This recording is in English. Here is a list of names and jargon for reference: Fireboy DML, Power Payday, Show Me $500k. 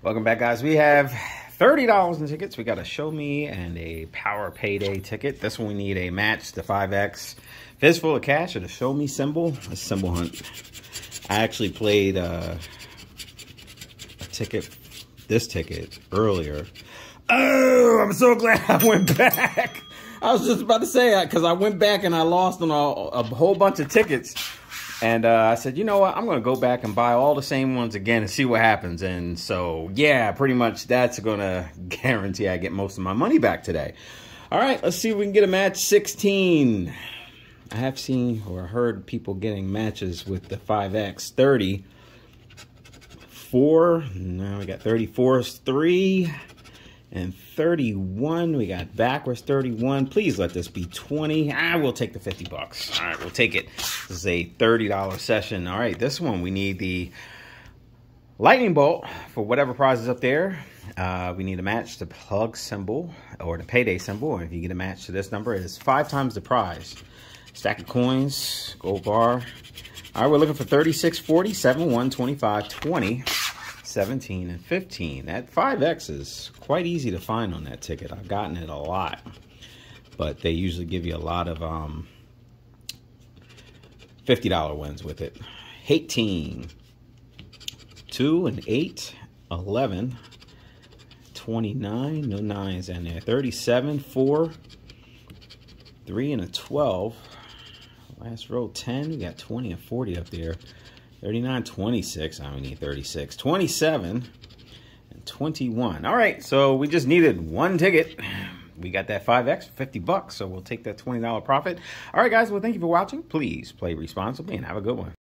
Welcome back, guys. We have $30 in tickets. We got a Show Me and a Power Payday ticket. This one we need a match to 5X. Fistful of cash or the Show Me symbol. A symbol hunt. I actually played this ticket earlier. Oh, I'm so glad I went back. I was just about to say that because I went back and I lost on a whole bunch of tickets. And I said, you know what? I'm going to go back and buy all the same ones again and see what happens. And so, yeah, pretty much that's going to guarantee I get most of my money back today. All right, let's see if we can get a match 16. I have seen or heard people getting matches with the 5X 30. 4. Now we got 34s 3. And 31, we got backwards 31. Please let this be 20. I will take the 50 bucks. All right, we'll take it. This is a $30 session. All right, this one, we need the lightning bolt for whatever prize is up there. We need a match to plug symbol or the payday symbol. And if you get a match to this number, it's 5 times the prize. Stack of coins, gold bar. All right, we're looking for 36, 40, 71, 25, 20. 17 and 15. That 5X is quite easy to find on that ticket. I've gotten it a lot, but they usually give you a lot of $50 wins with it. 18, 2 and 8, 11, 29, no 9s in there, 37, 4, 3 and a 12, last row 10, we got 20 and 40 up there. 39, 26, I need 36, 27, and 21. All right, so we just needed one ticket. We got that 5X for 50 bucks, so we'll take that $20 profit. All right, guys, well, thank you for watching. Please play responsibly and have a good one.